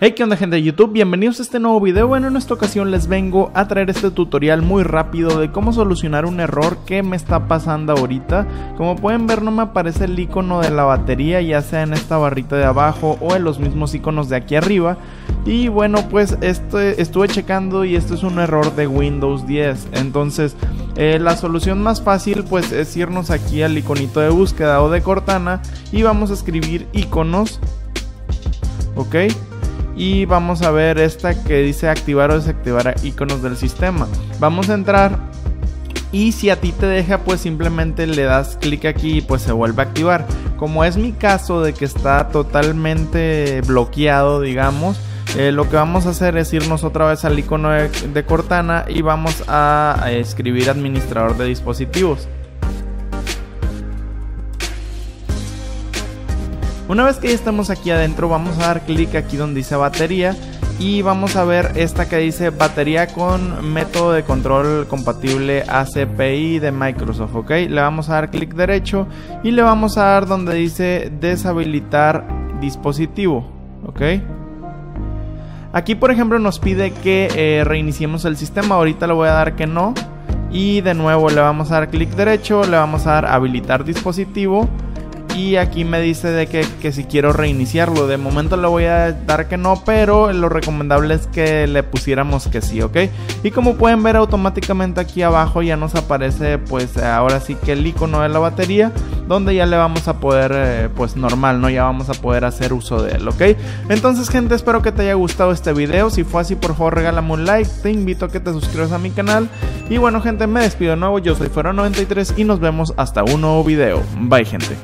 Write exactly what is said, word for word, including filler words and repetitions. Hey, ¿qué onda, gente de YouTube? Bienvenidos a este nuevo video. Bueno, en esta ocasión les vengo a traer este tutorial muy rápido de cómo solucionar un error que me está pasando ahorita. Como pueden ver, no me aparece el icono de la batería, ya sea en esta barrita de abajo o en los mismos iconos de aquí arriba. Y bueno, pues este, estuve checando y este es un error de Windows diez. Entonces, eh, la solución más fácil pues es irnos aquí al iconito de búsqueda o de Cortana y vamos a escribir iconos. Ok, y vamos a ver esta que dice activar o desactivar iconos del sistema. Vamos a entrar y si a ti te deja, pues simplemente le das clic aquí y pues se vuelve a activar. Como es mi caso de que está totalmente bloqueado, digamos, eh, lo que vamos a hacer es irnos otra vez al icono de, de Cortana y vamos a escribir administrador de dispositivos. Una vez que ya estamos aquí adentro, vamos a dar clic aquí donde dice batería y vamos a ver esta que dice batería con método de control compatible A C P I de Microsoft, ¿ok? Le vamos a dar clic derecho y le vamos a dar donde dice deshabilitar dispositivo, ¿ok? Aquí, por ejemplo, nos pide que eh, reiniciemos el sistema. Ahorita le voy a dar que no y de nuevo le vamos a dar clic derecho, le vamos a dar habilitar dispositivo. Y aquí me dice de que, que si quiero reiniciarlo. De momento le voy a dar que no, pero lo recomendable es que le pusiéramos que sí, ¿ok? Y como pueden ver, automáticamente aquí abajo ya nos aparece pues ahora sí que el icono de la batería, donde ya le vamos a poder eh, pues normal, ¿no? Ya vamos a poder hacer uso de él, ¿ok? Entonces, gente, espero que te haya gustado este video. Si fue así, por favor regálame un like. Te invito a que te suscribas a mi canal. Y bueno, gente, me despido de nuevo. Yo soy Fero noventa y tres y nos vemos hasta un nuevo video. Bye, gente.